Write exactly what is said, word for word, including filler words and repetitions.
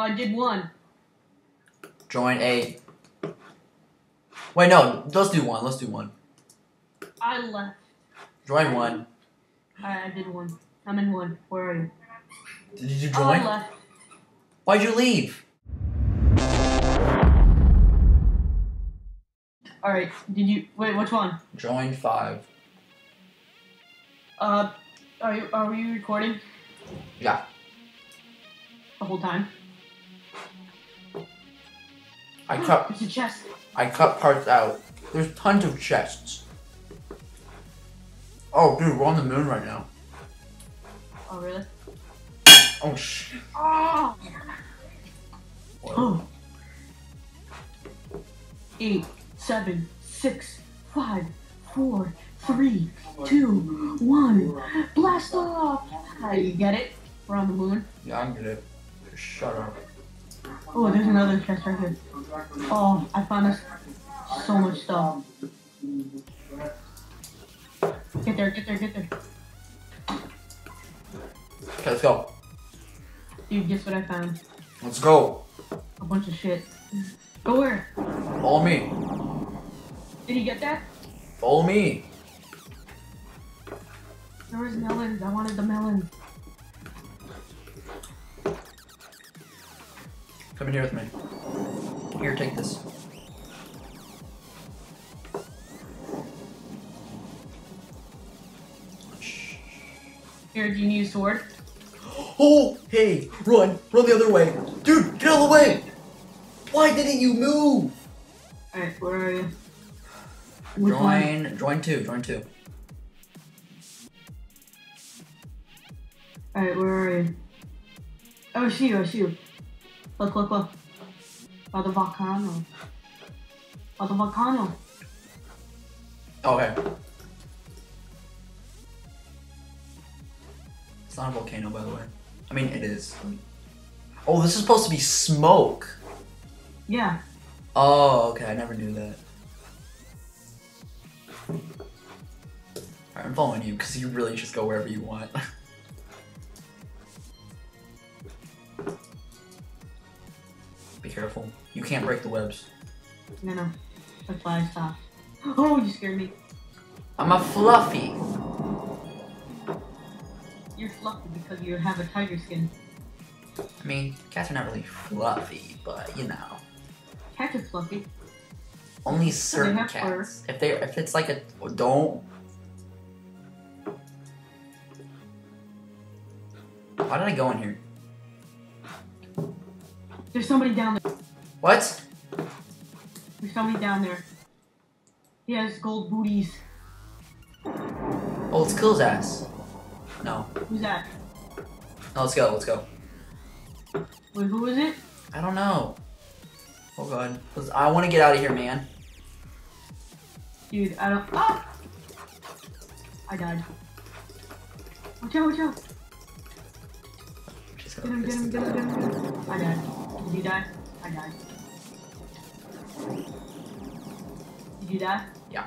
I did one. Join a... Wait, no. Let's do one. Let's do one. I left. Join one. Alright, I did one. I'm in one. Where are you? Did you join? I left. Why'd you leave? Alright, did you... Wait, which one? Join five. Uh, are you... Are we recording? Yeah. The whole time? I cut... It's a chest. I cut parts out. There's tons of chests. Oh, dude, we're on the moon right now. Oh, really? Oh, sh... Oh! Oh. Eight. Seven, six, five, four, three, two, one. Blast off! Ah, you get it? We're on the moon. Yeah, I get it. Shut up. Oh, there's another chest right here. Oh, I found us so much stuff. Get there, get there, get there. Okay, let's go. Dude, guess what I found? Let's go. A bunch of shit. Go where? Follow me. Did he get that? Follow me. There was melons. I wanted the melons. Come in here with me. Here, take this. Here, do you need a sword? Oh, hey, run, run the other way. Dude, get out of the way. Why didn't you move? Alright, where are you? Which join, one? join two, join two. Alright, where are you? Oh, it's you, it's you. Look, look, look. By the volcano. By the volcano. Okay. It's not a volcano, by the way. I mean, it is. Oh, this is supposed to be smoke. Yeah. Oh, okay, I never knew that. I'm following you because you really just go wherever you want. Be careful. You can't break the webs. No, no. That's why I stopped. Oh, you scared me. I'm a fluffy. You're fluffy because you have a tiger skin. I mean, cats are not really fluffy, but you know. Cats are fluffy. Only certain cats. Fur. If they, if it's like a don't. Why did I go in here? There's somebody down there. What? There's somebody down there. He has gold booties. Oh, let's kill his ass. No. Who's that? No, let's go, let's go. Wait, who is it? I don't know. Oh god. I want to get out of here, man. Dude, I don't... Oh! I died. Watch out, watch out! Get him, get him, get him, get him. I died. Did you die? I died. Did you die? Yeah.